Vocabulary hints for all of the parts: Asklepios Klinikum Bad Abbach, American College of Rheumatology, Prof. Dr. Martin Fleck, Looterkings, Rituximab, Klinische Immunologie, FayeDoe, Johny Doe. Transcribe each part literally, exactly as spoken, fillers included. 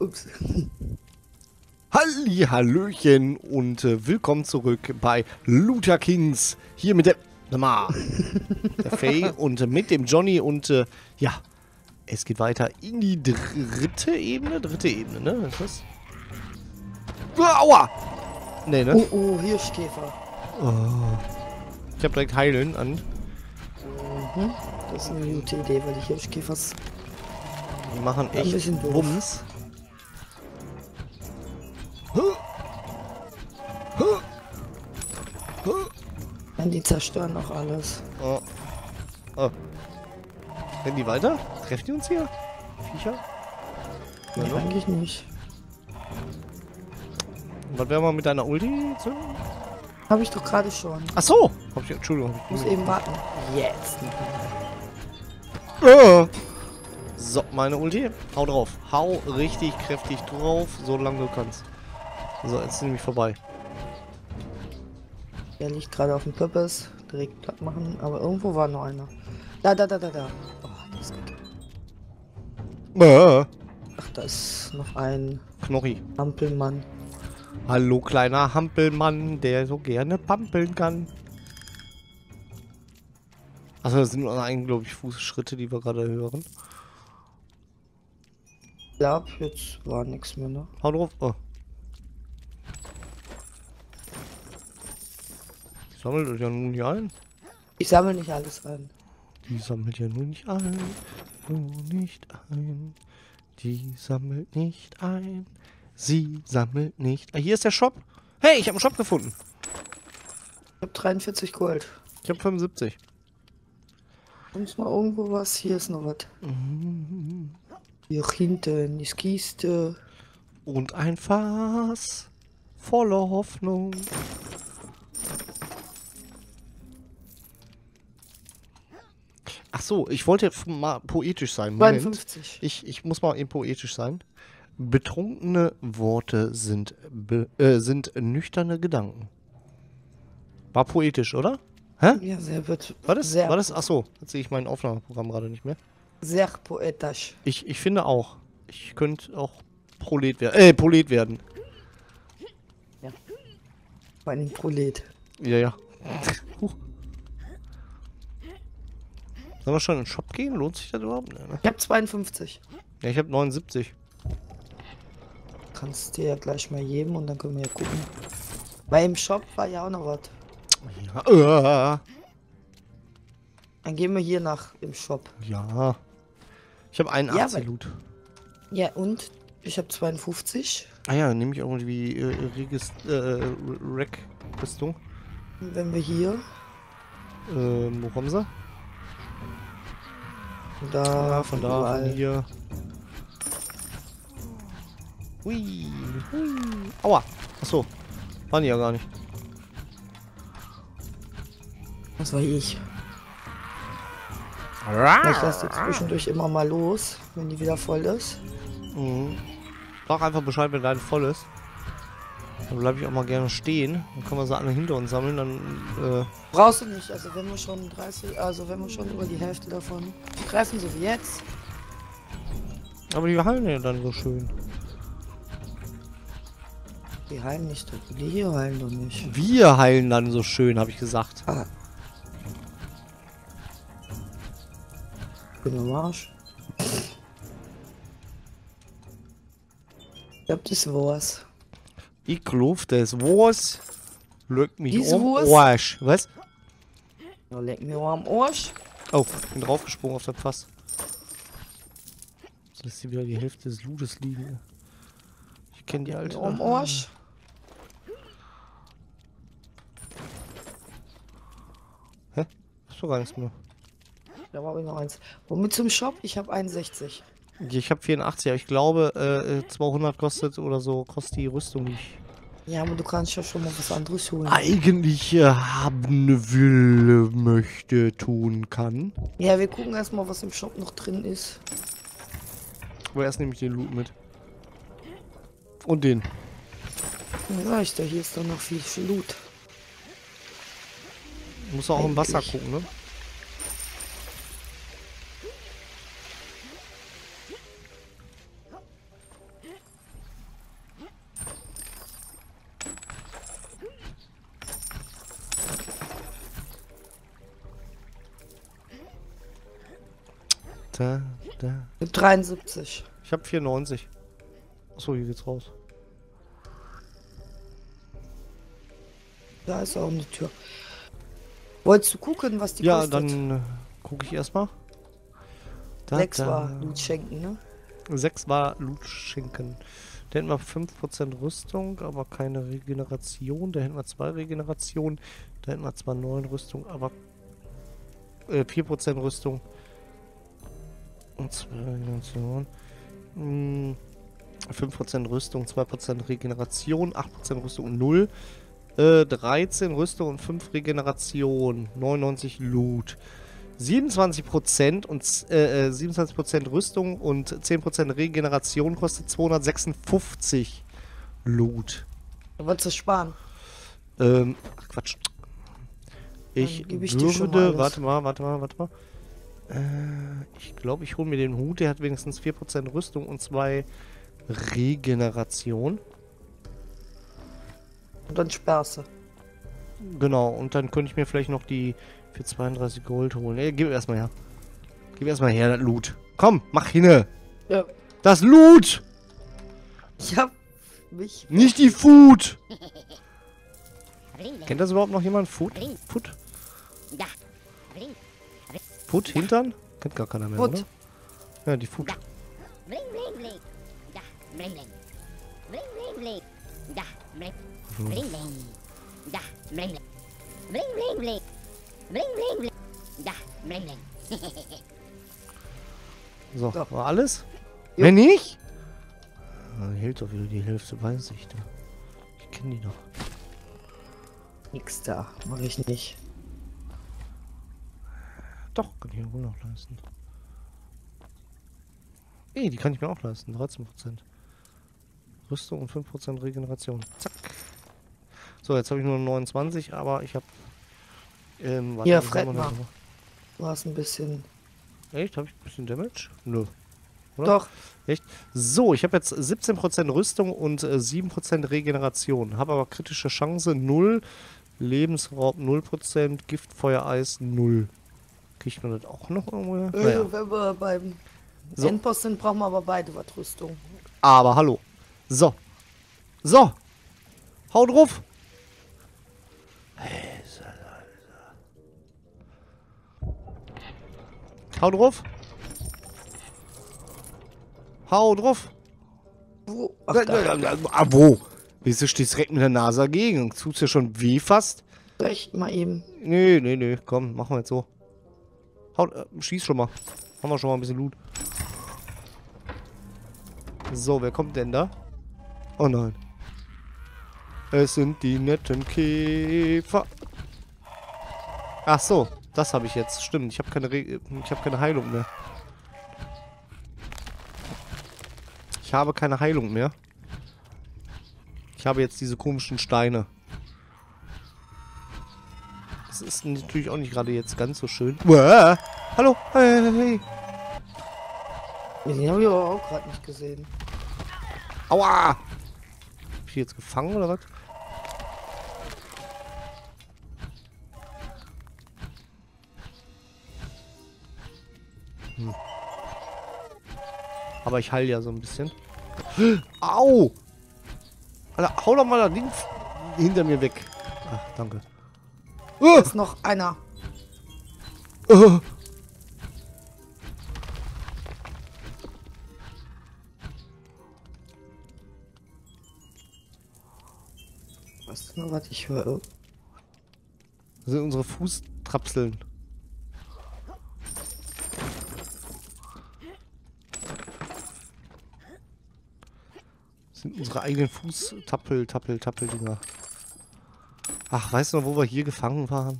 Ups. Halli, Hallöchen und äh, willkommen zurück bei Looterkings. Hier mit der, der Faye und äh, mit dem Johnny. Und äh, ja, es geht weiter in die dritte Ebene. Dritte Ebene, ne? Was? Aua! Nee, ne? Oh, oh, Hirschkäfer. Oh. Ich hab direkt Heilen an. Mhm. Das ist eine gute Idee, weil die Hirschkäfers... Die machen echt ein Bums. Und die zerstören auch alles. Oh. Oh. Rennen die weiter? Treffen die uns hier? Viecher? Ja, nee, eigentlich nicht. Was werden wir mit deiner Ulti zünden? Habe ich doch gerade schon. Ach so! Hab ich, Entschuldigung. Ich muss eben warten. Jetzt. Oh. So, meine Ulti. Hau drauf. Hau richtig kräftig drauf, solange du kannst. So, jetzt ist nämlich vorbei. Der liegt gerade auf dem Purpose. Direkt platt machen, aber irgendwo war noch einer. Da, da, da, da, da. Oh, das ist gut. Äh. Ach, da ist noch ein... Knochi. Hampelmann. Hallo, kleiner Hampelmann, der so gerne pampeln kann. Achso, das sind nur eigentlich, glaube ich, Fußschritte, die wir gerade hören. Ich glaube, jetzt war nichts mehr, ne? Hau drauf. Oh. Ich sammle das ja nun nicht ein. Ich sammle nicht alles ein. Die sammelt ja nun nicht ein. Nur nicht ein. Die sammelt nicht ein. Sie sammelt nicht. Ah, hier ist der Shop. Hey, ich habe einen Shop gefunden. Ich habe dreiundvierzig Gold. Ich habe fünfundsiebzig. Uns mal irgendwo was. Hier ist noch was. Mhm. Hier hinten ist Kiste. Und ein Fass. Voller Hoffnung. Ach so, ich wollte mal poetisch sein. zweiundfünfzig. Ich, ich muss mal eben poetisch sein. Betrunkene Worte sind, be äh, sind nüchterne Gedanken. War poetisch, oder? Hä? Ja, sehr wird. War das? Sehr war das? Achso, jetzt sehe ich mein Aufnahmeprogramm gerade nicht mehr. Sehr poetisch. Ich, ich finde auch. Ich könnte auch Prolet werden. Äh, Prolet werden. Ja. Bei einem Prolet. Ja, ja. Huch. Sollen wir schon in den Shop gehen? Lohnt sich das überhaupt? Nee, ne? Ich habe zweiundfünfzig. Ja, ich habe neunundsiebzig. Kannst dir ja gleich mal geben und dann können wir ja gucken. Weil im Shop war ja auch noch was. Ja. Dann gehen wir hier nach im Shop. Ja. Ich habe einundachtzig ja, Loot. Ja, und ich habe zweiundfünfzig. Ah ja, nehme ich auch irgendwie äh, Regis, äh, Rack-Pistung. Wenn wir hier. Ähm, wo kommen sie? Von da, ja, von da, überall. Von hier. Hui, hui. Aua. Achso. Waren die ja gar nicht. Das war ich. Ich lasse die zwischendurch immer mal los, wenn die wieder voll ist. Mhm. Sag einfach Bescheid, wenn deine voll ist. Dann bleibe ich auch mal gerne stehen. Dann können wir sie alle hinter uns sammeln. Dann äh brauchst du nicht. Also wenn wir schon dreißig, also wenn wir schon über die Hälfte davon treffen, so wie jetzt. Aber die heilen ja dann so schön. Die heilen nicht, wir heilen doch nicht. Wir heilen dann so schön, habe ich gesagt. Ah. Ich bin am Arsch. Ich glaube, das war's. Ich glaube, das war's. Leck mich am Arsch. Was? Ja, leck mich am Arsch. Oh, ich bin draufgesprungen auf der Fass. So lässt hier wieder die Hälfte des Lootes liegen. Ich kenne die alte. Am Arsch. Hä? Hast du gar nichts mehr? Da war ich noch eins. Womit zum Shop? Ich habe einundsechzig. Ich habe vierundachtzig, aber ich glaube äh, zweihundert kostet oder so, kostet die Rüstung nicht. Ja, aber du kannst ja schon mal was anderes holen. Eigentlich äh, haben will, möchte, tun kann. Ja, wir gucken erstmal, was im Shop noch drin ist. Aber erst nehme ich den Loot mit. Und den. Ja, ich da hier ist doch noch viel Loot. Du musst auch eigentlich im Wasser gucken, ne? da, da. dreiundsiebzig. Ich hab vierundneunzig. Achso, hier geht's raus. Da ist auch eine Tür. Wolltest du gucken, was die ja, kostet? Ja, dann äh, gucke ich erstmal. sechs war Loot schenken, ne? sechs war Loot schenken. Da hätten wir fünf Prozent Rüstung, aber keine Regeneration. Da hätten wir zwei Regenerationen. Da hätten wir zwar neun Rüstung, aber äh, vier Prozent Rüstung. Und zwei Regenerationen. Hm, fünf Prozent Rüstung, zwei Prozent Regeneration, acht Prozent Rüstung und null. Äh, dreizehn Rüstung und fünf Regeneration. neunundneunzig Loot. siebenundzwanzig Prozent und äh, siebenundzwanzig Prozent Rüstung und zehn Prozent Regeneration kostet zweihundertsechsundfünfzig Loot. Da wolltest du sparen. Ähm, ach Quatsch. Ich, ich würde, warte mal, warte mal, warte mal. Äh, ich glaube, ich hole mir den Hut, der hat wenigstens vier Prozent Rüstung und zwei Regeneration. Und dann sparst du. Genau, und dann könnte ich mir vielleicht noch die für zweiunddreißig Gold holen. Ey, gib erstmal her. Gib erstmal her, das Loot. Komm, mach hinne. Ja. Das Loot! Ich hab mich... Nicht die Food! Kennt das überhaupt noch jemand? Food? Food? Food? Hintern? Kennt gar keiner mehr, Food. Oder? Ja, die Food. Hm. Bling, bling, bling. Bling, bling, bling. Da, bling, bling. So, so, war alles? Jo. Wenn nicht? Dann hält doch wieder die Hälfte bei sich. Da. Ich kenne die doch. Nix da, mach ich nicht. Doch, kann ich mir wohl noch leisten. Ey, die kann ich mir auch leisten. dreizehn Prozent. Rüstung und fünf Prozent Regeneration. Zack. So, jetzt habe ich nur neunundzwanzig, aber ich habe... Ähm, warte, ja, Fred, mal. Du hast ein bisschen... Echt? Habe ich ein bisschen Damage? Nö. Oder? Doch. Echt? So, ich habe jetzt siebzehn Prozent Rüstung und äh, sieben Prozent Regeneration. Habe aber kritische Chance null, Lebensraub null Prozent, Gift, Feuer, Eis null. Kriegt man das auch noch irgendwo? Äh, naja. Wenn wir beim so. Endboss sind, brauchen wir aber beide was Rüstung. Aber hallo. So. So. Hau drauf. Hey. Hau drauf! Hau drauf! Wo? Ach, da, da, ah, wo? Wieso stehst du direkt mit der Nase dagegen? Tut's ja schon weh fast? Recht mal eben. Nee, nee, nee. Komm, machen wir jetzt so. Hau, äh, schieß schon mal. Haben wir schon mal ein bisschen Loot. So, wer kommt denn da? Oh nein. Es sind die netten Käfer. Ach so. Das habe ich jetzt. Stimmt, ich habe keine, ich habe keine Heilung mehr. Ich habe keine Heilung mehr. Ich habe jetzt diese komischen Steine. Das ist natürlich auch nicht gerade jetzt ganz so schön. Uah! Hallo! Hey, hey, hey. Den habe ich aber auch gerade nicht gesehen. Aua! Hab ich die jetzt gefangen oder was? Aber ich heile ja so ein bisschen. Au! Alter, hau doch mal das Ding hinter mir weg. Ach, danke. Da ist noch einer. Uh. Weißt du noch, was ich höre? Das sind unsere Fußtrapseln. Sind unsere eigenen Fuß-Tappel, Tappel, Tappel-Dinger. Ach, weißt du noch, wo wir hier gefangen waren?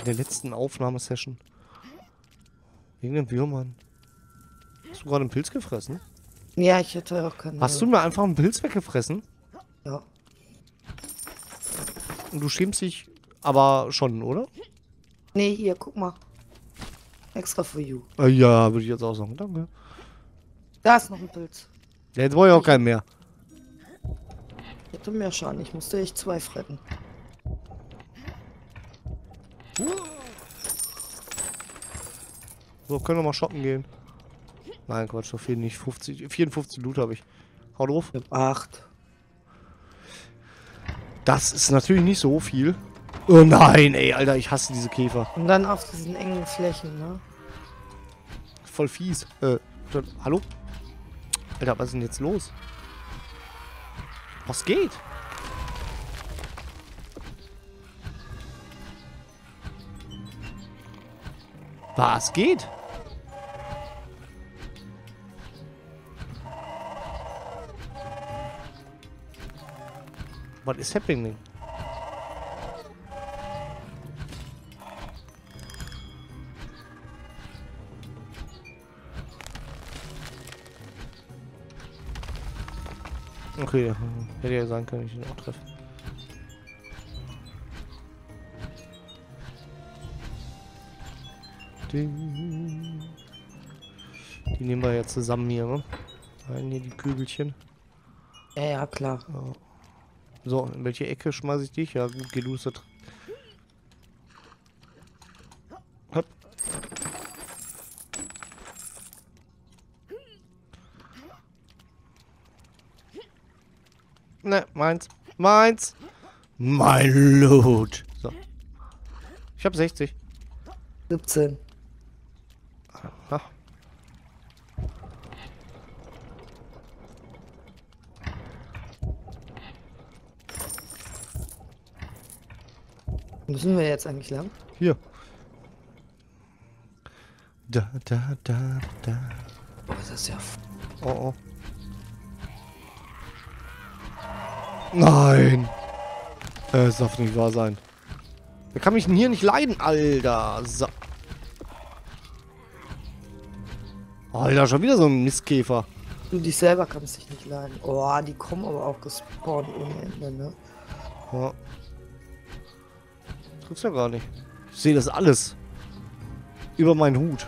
In der letzten Aufnahmesession. Wegen dem Würmern. Hast du gerade einen Pilz gefressen? Ja, ich hätte auch keinen. Hast du mir einfach einen Pilz weggefressen? Ja. Und du schämst dich aber schon, oder? Nee, hier, guck mal. Extra for you. Ja, würde ich jetzt auch sagen. Danke. Da ist noch ein Pilz. Ja, jetzt wollte ich auch keinen mehr. Ich hätte mehr Schaden. Ich musste echt zwei fretten. So, können wir mal shoppen gehen. Nein, Quatsch, so viel nicht. fünfzig, vierundfünfzig Loot habe ich. Hau drauf. Ich hab acht. Das ist natürlich nicht so viel. Oh nein, ey, Alter, ich hasse diese Käfer. Und dann auf diesen engen Flächen, ne? Voll fies. Äh, hallo? Alter, was ist denn jetzt los? Was geht? Was geht? What is happening? Okay, hätte ja sein können, ich ihn auch treffen. Die nehmen wir ja zusammen hier, ne? Nein, hier die Kügelchen. Ja, ja, klar. Oh. So, in welche Ecke schmeiße ich dich? Ja, gut, geh du es da drin. Hopp. Ne, meins. Meins. Mein Loot. So. Ich hab sechzig. siebzehn. Aha. Müssen wir jetzt eigentlich lang? Hier. Da, da, da, da. Oh, das ist ja... Oh, oh. Nein! Das darf nicht wahr sein. Wer kann mich denn hier nicht leiden, Alter? So. Alter, schon wieder so ein Mistkäfer. Du dich selber kannst dich nicht leiden. Oh, die kommen aber auch gespawnt ohne Ende, ne? Ja. Tut's ja gar nicht. Ich sehe das alles. Über meinen Hut.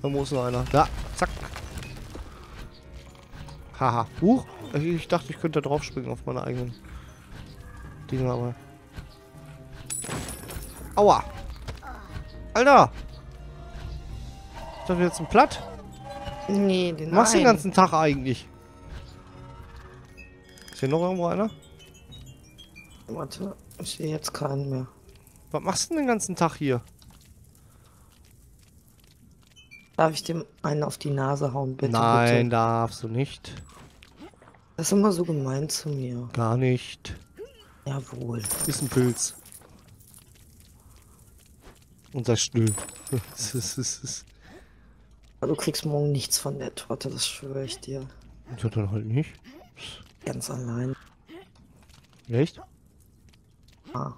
Da muss noch einer. Da, zack. Haha. Huch. Ich dachte, ich könnte da drauf springen auf meine eigenen Dinger, aber. Aua. Alter. Ist das jetzt ein Platt? Nee, den machst du den ganzen Tag eigentlich. Ist hier noch irgendwo einer? Warte, ich sehe jetzt keinen mehr. Was machst du denn den ganzen Tag hier? Darf ich dem einen auf die Nase hauen, bitte? Nein, bitte. Darfst du nicht. Das ist immer so gemein zu mir. Gar nicht. Jawohl. Ist ein Pilz. Und sei still. Du kriegst morgen nichts von der Torte, das schwöre ich dir. Ja, dann halt nicht. Ganz allein. Echt? Ah.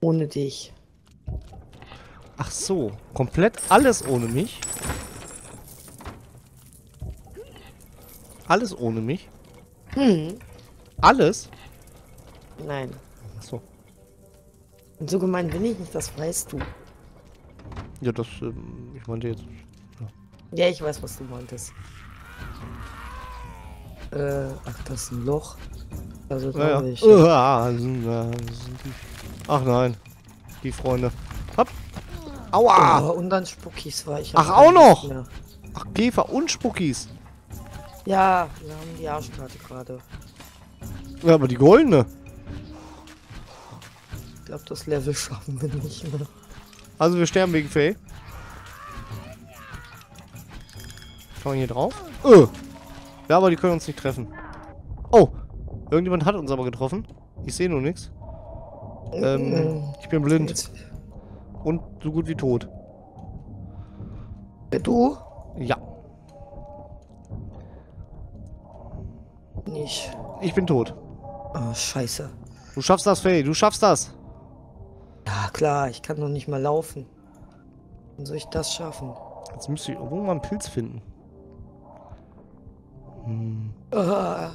Ohne dich. Ach so, komplett alles ohne mich. Alles ohne mich? Hm. Alles? Nein. Ach so. So gemein bin ich nicht, das weißt du. Ja, das, ähm, ich meinte jetzt... Ja. Ja, ich weiß, was du meintest. Äh, ach, das ist ein Loch. Also, ja, ich, ja. Ja. Ach nein, die Freunde. Hopp. Aua! Oh, und dann Spookies war ich. Ach, auch noch! Mehr. Ach, Käfer und Spookies. Ja, wir haben die Arschkarte gerade. Ja, aber die goldene. Ich glaube, das Level schaffen wir nicht mehr. Also, wir sterben wegen Fee. Schauen wir hier drauf. Öh. Ja, aber die können uns nicht treffen. Oh! Irgendjemand hat uns aber getroffen. Ich sehe nur nichts. Ähm, ich bin blind. Jetzt. Und so gut wie tot. Du? Ja. Nicht. Ich bin tot. Oh, scheiße. Du schaffst das, Faye. Du schaffst das. Ja, klar. Ich kann noch nicht mal laufen. Wie soll ich das schaffen? Jetzt müsste ich irgendwo mal einen Pilz finden. Hm. Ah.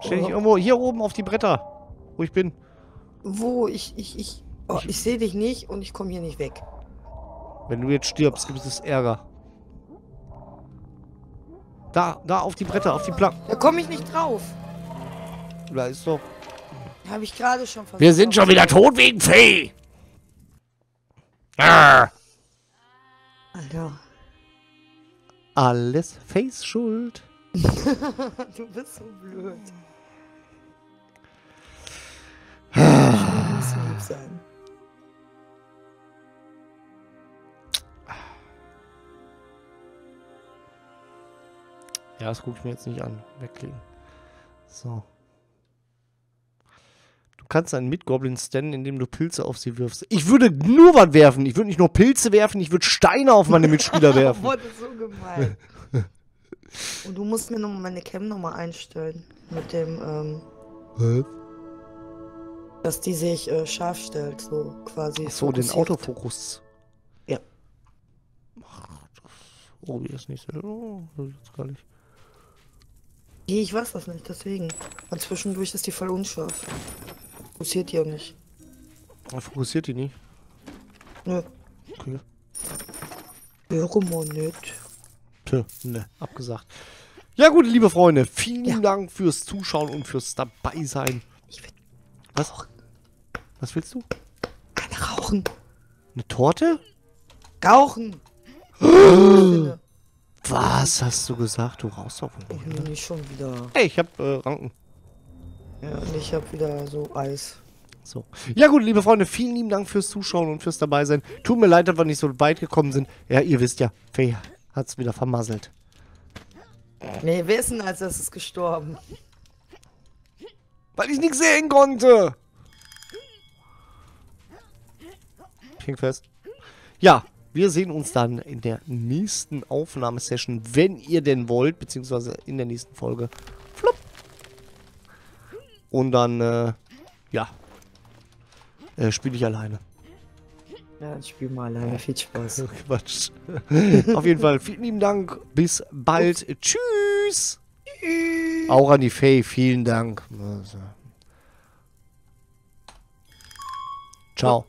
Stell dich oh. irgendwo hier oben auf die Bretter. Wo ich bin. Wo? Ich, ich, ich... Oh, ich sehe dich nicht und ich komme hier nicht weg. Wenn du jetzt stirbst, gibt es Ärger. Da, da auf die Bretter, auf die Planken. Da komme ich nicht drauf. Da ist doch... Habe ich gerade schon versucht. Wir sind schon wieder tot wegen Fee. Ah. Alter. Alles Faes Schuld. Du bist so blöd. Das muss lieb sein. Ja, das gucke ich mir jetzt nicht an. Wegklicken. So. Du kannst einen Mitgoblin standen, indem du Pilze auf sie wirfst. Ich würde nur was werfen. Ich würde nicht nur Pilze werfen, ich würde Steine auf meine Mitspieler werfen. Boah, das ist so gemein. Und du musst mir nochmal meine Cam nochmal einstellen. Mit dem, ähm... Hä? Dass die sich äh, scharf stellt, so quasi. Ach so, den Autofokus. Ja. Oh, wie ist nicht so. Oh, das ist gar nicht. Ich weiß das nicht, deswegen. Und zwischendurch ist die voll unscharf. Fokussiert die ja nicht. Fokussiert die nicht? Nö. Okay. Höre mal nicht. Tö, ne, abgesagt. Ja gut, liebe Freunde, vielen ja. Dank fürs Zuschauen und fürs Dabeisein. Ich will Was? Rauchen. Was willst du? Keine Rauchen. Eine Torte? Rauchen. Was hast du gesagt? Du rauchst auf mich. Ich bin nicht schon wieder. Hey, ich hab äh, Ranken. Ja, und ich hab wieder so Eis. So. Ja gut, liebe Freunde, vielen lieben Dank fürs Zuschauen und fürs Dabeisein. Tut mir leid, dass wir nicht so weit gekommen sind. Ja, ihr wisst ja, Faye hat's wieder vermasselt. Nee, wir wissen, als das ist gestorben. Weil ich nichts sehen konnte. Klingt fest. Ja. Wir sehen uns dann in der nächsten Aufnahmesession, wenn ihr denn wollt, beziehungsweise in der nächsten Folge. Flop. Und dann, äh, ja, äh, spiele ich alleine. Ja, ich spiele mal alleine. Viel Spaß. Quatsch. Auf jeden Fall, vielen lieben Dank. Bis bald. Ups. Tschüss. Tschüss. Auch an die Faye, vielen Dank. Ciao.